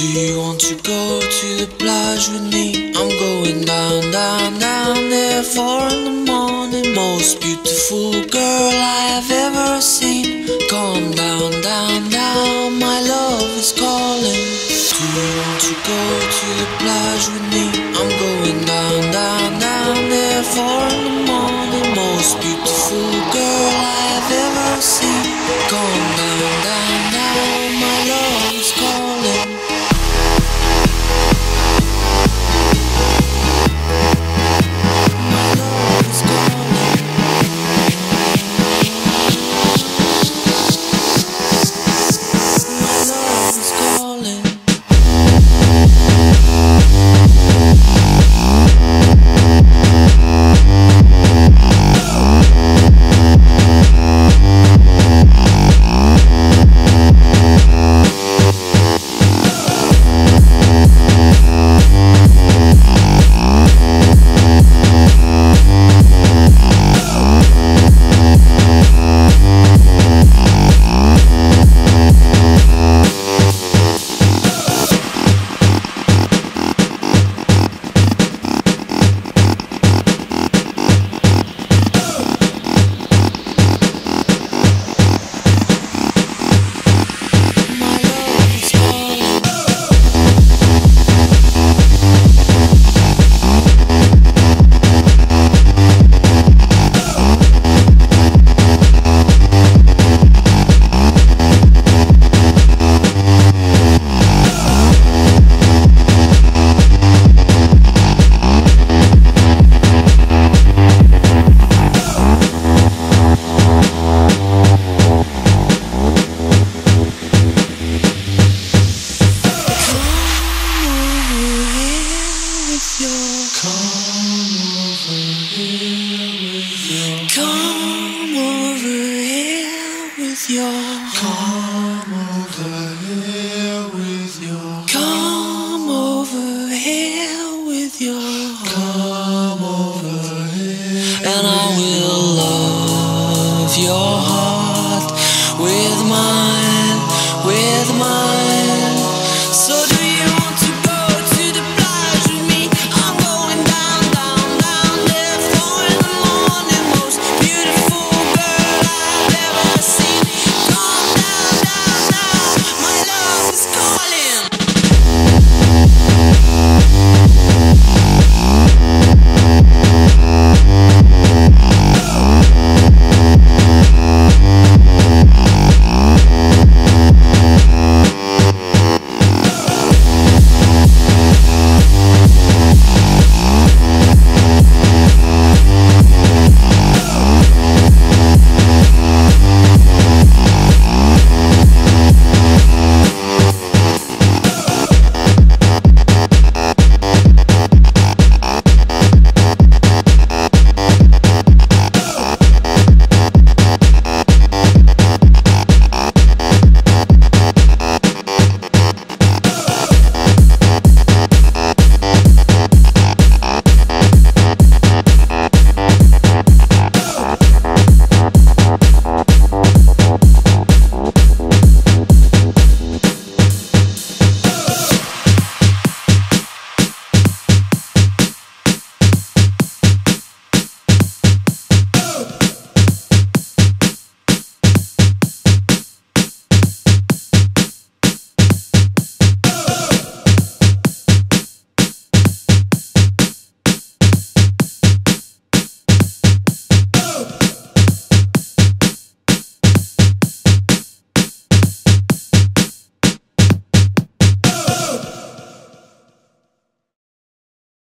Do you want to go to the plage with me? I'm going down, down, down there 4 in the morning. Most beautiful girl I have ever seen. Come down, down, down, my love is calling. Do you want to go to the plage with me? I'm going down, down, down there 4